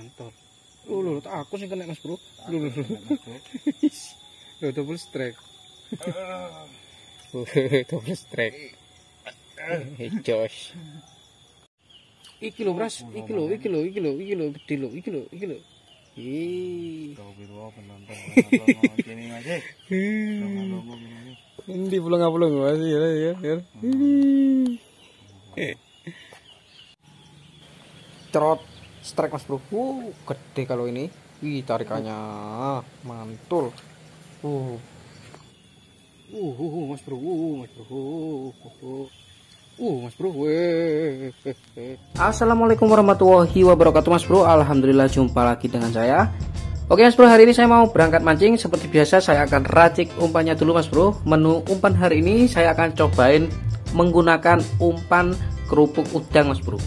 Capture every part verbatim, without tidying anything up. kantor. Lu lu aku sih kena Mas Bro. Lu lu. Lu double strike. Double strike. Hei Josh. Iki lho Mas, iki lho, iki lho, iki lho, iki lho, gede lho, iki lho, iki lho. Ih. Kau biru penonton ini aja. Ini pulang-pulang Mas ya ya ya. Trot strike Mas Bro. Wuh, gede kalau ini. Wih, tarikannya mantul. Uh. Uh, uh, uh Mas Bro, uh, Mas Bro. Uh, uh. Uh, Mas Bro. Weh. Assalamualaikum warahmatullahi wabarakatuh Mas Bro. Alhamdulillah jumpa lagi dengan saya. Oke Mas Bro, hari ini saya mau berangkat mancing. Seperti biasa saya akan racik umpannya dulu Mas Bro. Menu umpan hari ini saya akan cobain menggunakan umpan kerupuk udang Mas Bro.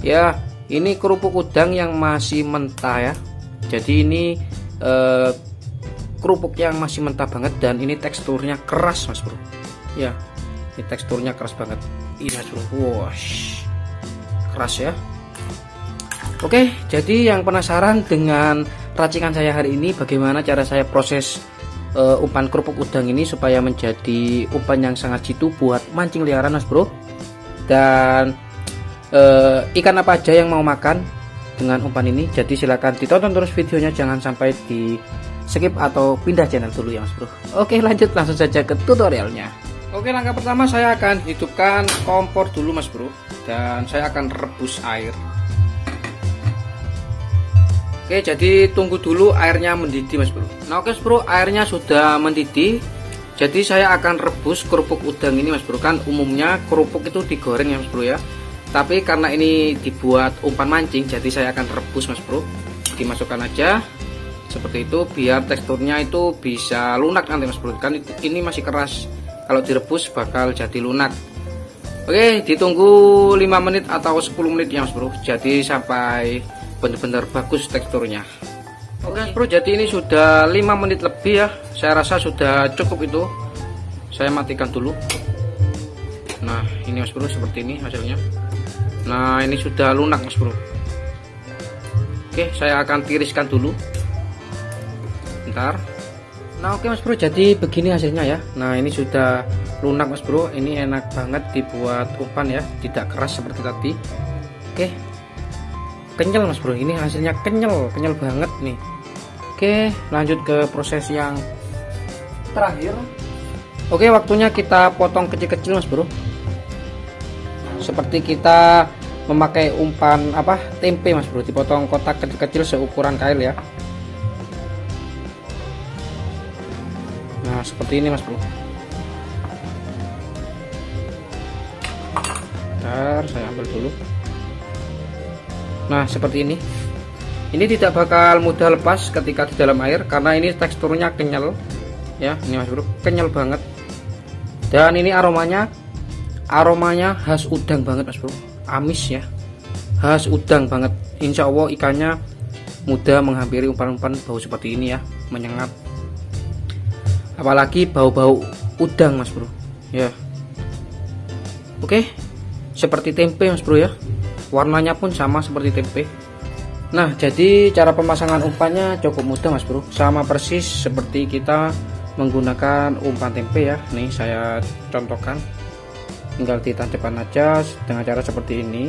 Ya, ini kerupuk udang yang masih mentah ya. Jadi ini eh, kerupuk yang masih mentah banget dan ini teksturnya keras Mas Bro. Ya, ini teksturnya keras banget. Ini Mas Bro, wash, keras ya. Oke, jadi yang penasaran dengan racikan saya hari ini, bagaimana cara saya proses eh, umpan kerupuk udang ini supaya menjadi umpan yang sangat jitu buat mancing liaran Mas Bro. Dan E, ikan apa aja yang mau makan dengan umpan ini, jadi silahkan ditonton terus videonya, jangan sampai di skip atau pindah channel dulu ya Mas Bro. Oke, lanjut langsung saja ke tutorialnya. Oke, langkah pertama saya akan hidupkan kompor dulu Mas Bro, dan saya akan rebus air. Oke, jadi tunggu dulu airnya mendidih Mas Bro. Nah oke Mas Bro, airnya sudah mendidih, jadi saya akan rebus kerupuk udang ini Mas Bro. Kan umumnya kerupuk itu digoreng ya Mas Bro ya, tapi karena ini dibuat umpan mancing, jadi saya akan rebus Mas Bro. Dimasukkan aja seperti itu biar teksturnya itu bisa lunak nanti Mas Bro. Kan ini masih keras, kalau direbus bakal jadi lunak. Oke, ditunggu lima menit atau sepuluh menit ya Mas Bro, jadi sampai benar-benar bagus teksturnya. Oke Mas Bro, jadi ini sudah lima menit lebih ya, saya rasa sudah cukup itu. Saya matikan dulu. Nah ini Mas Bro, seperti ini hasilnya. Nah ini sudah lunak Mas Bro. Oke, saya akan tiriskan dulu bentar. Nah oke Mas Bro, jadi begini hasilnya ya. Nah ini sudah lunak Mas Bro, ini enak banget dibuat umpan ya, tidak keras seperti tadi. Oke, kenyal Mas Bro, ini hasilnya kenyal, kenyal banget nih. Oke, lanjut ke proses yang terakhir. Oke, waktunya kita potong kecil-kecil Mas Bro. Seperti kita memakai umpan apa tempe Mas Bro, dipotong kotak kecil-kecil seukuran kail ya. Nah, seperti ini Mas Bro. Bentar, saya ambil dulu. Nah, seperti ini. Ini tidak bakal mudah lepas ketika di dalam air karena ini teksturnya kenyal ya. Ini Mas Bro, kenyal banget. Dan ini aromanya, aromanya khas udang banget Mas Bro, amis ya, khas udang banget. Insya Allah ikannya mudah menghampiri umpan-umpan bau seperti ini ya, menyengat, apalagi bau-bau udang Mas Bro ya. Oke, seperti tempe Mas Bro ya, warnanya pun sama seperti tempe. Nah, jadi cara pemasangan umpannya cukup mudah Mas Bro, sama persis seperti kita menggunakan umpan tempe ya. Nih saya contohkan, tinggal ditancapkan aja dengan cara seperti ini.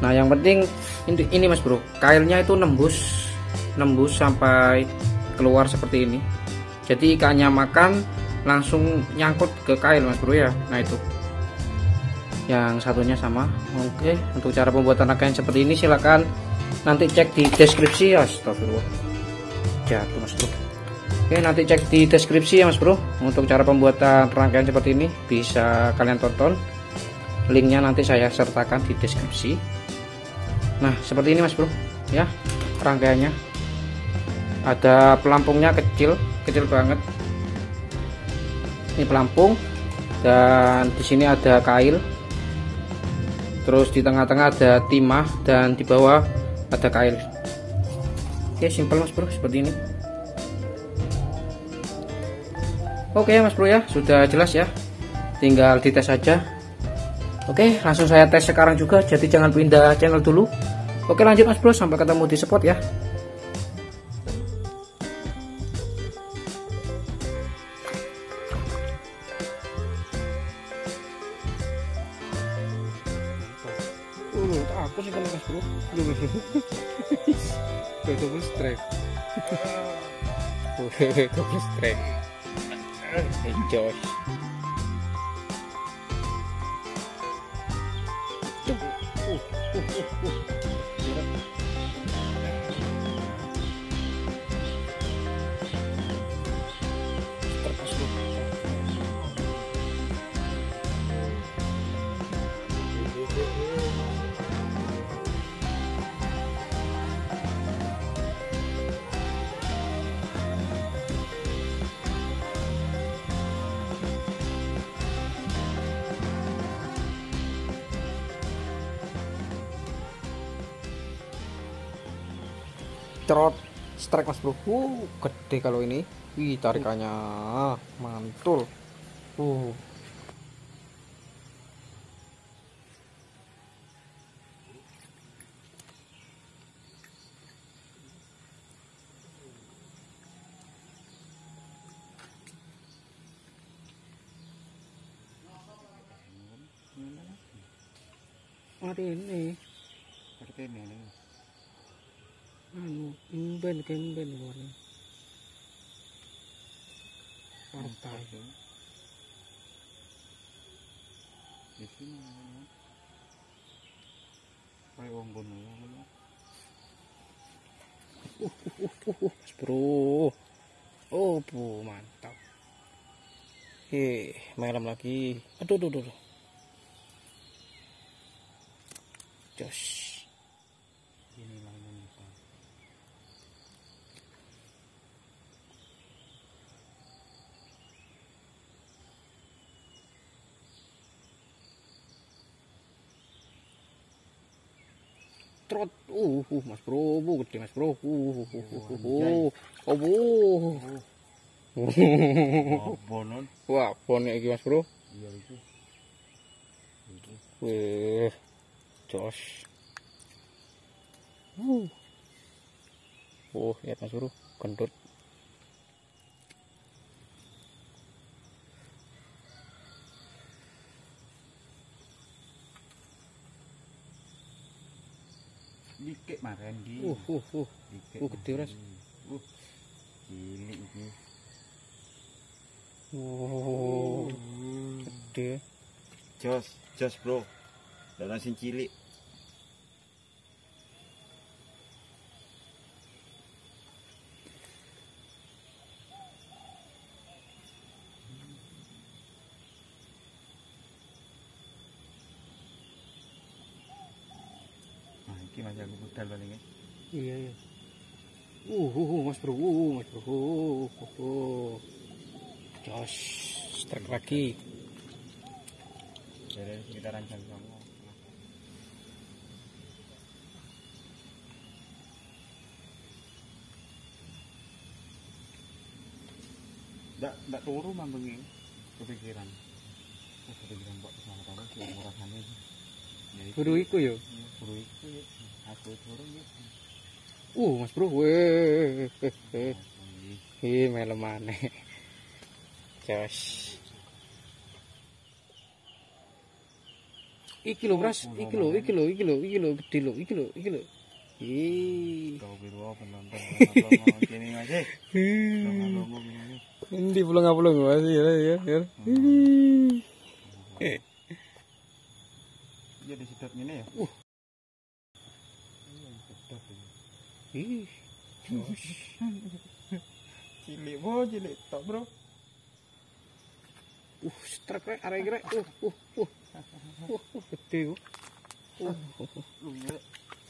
Nah yang penting ini, ini Mas Bro, kailnya itu nembus nembus sampai keluar seperti ini, jadi ikannya makan langsung nyangkut ke kail Mas Bro ya. Nah itu yang satunya sama. Oke, untuk cara pembuatan kain seperti ini silahkan nanti cek di deskripsi ya. Astagfirullah, jatuh Mas Bro. Oke, nanti cek di deskripsi ya Mas Bro, untuk cara pembuatan rangkaian seperti ini bisa kalian tonton, linknya nanti saya sertakan di deskripsi. Nah seperti ini Mas Bro ya rangkaiannya, ada pelampungnya kecil, kecil banget ini pelampung, dan di sini ada kail, terus di tengah-tengah ada timah, dan di bawah ada kail. Oke, simpel Mas Bro, seperti ini. Oke Mas Bro ya, sudah jelas ya, tinggal dites aja. Oke, langsung saya tes sekarang juga, jadi jangan pindah channel dulu. Oke, lanjut Mas Bro, sampai ketemu di spot ya. Uh, aku sih kalau Mas Bro, belum itu pun strike. Itu pun strike. Enjoy. Uh, uh, uh, uh. Cerot strike Mas Bro. Uh, gede kalau ini. Wih, tarikannya mantul. Uh. Mati ini. Mati ini. Anu, imben kemben warna pantai di sini kayak wong gono bro. Oh bu, mantap. Oke, malam lagi. Aduh aduh aduh jos. Trot, uh, uh, Mas Bro, bu, gede Mas Bro, uh, uh, uh, uh, uh, oh, bu, bonon, wah, bonnya lagi Mas Bro, iya itu, weh, jos, uh, oh, lihat Mas Bro, kentut. Dikit makan di. Uh uh uh. Uh gede ras. Uh. Cilik iki. Oh. Gede. Jos, jos Bro. Dalam sing cilik. Iki Mas aku budal paling. Iya ya. Uh uh uh Mas Bro, uh Mas Bro. Uh, uh, uh. Jos, strike lagi. Dari sekitaran jam kamu. Ndak ndak turu mambenge kepikiran. Oh, kepikiran buat sama kamu ki murahane. Buru iku yo. Buru iku yo. Aku turun yo. Uh, Mas Bro. Weh. He melem maneh. Jos. Iki lho, Bras. Iki lho, iki lho, iki lho, iki lho, gede lho, iki lho, iki lho. Ih. Kau biru penonton nonton kene aja. Endi pulang-pulang Mas ya, ya. Eh. Dia di sedot ini ya. Uh. Ih. Cilik bo, cilik tok, Bro. Uh, strek rek arek rek. Uh, uh, uh. Uh, gede. Uh, lumayan.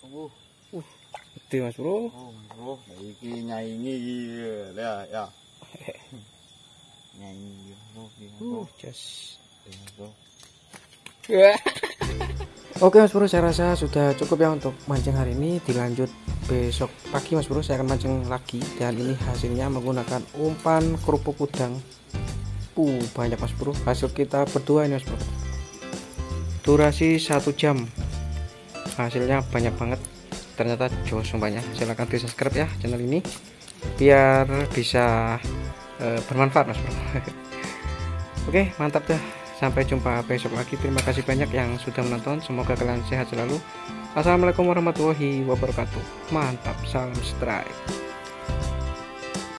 Uh, uh. Gede Mas Bro. Oh, Bro. Iki nyaingi ya, ya. Nyaingi Bro. Uh, just. Ya. Oke Mas Bro, saya rasa sudah cukup ya untuk mancing hari ini. Dilanjut besok pagi Mas Bro, saya akan mancing lagi. Dan ini hasilnya menggunakan umpan kerupuk udang. Uh, banyak Mas Bro, hasil kita berdua ini Mas Bro. Durasi satu jam. Hasilnya banyak banget. ternyata josong banyak. Silahkan di subscribe ya channel ini biar bisa uh, bermanfaat mas bro. Oke, mantap dah, sampai jumpa besok lagi. Terima kasih banyak yang sudah menonton, semoga kalian sehat selalu. Assalamualaikum warahmatullahi wabarakatuh. Mantap, salam strike.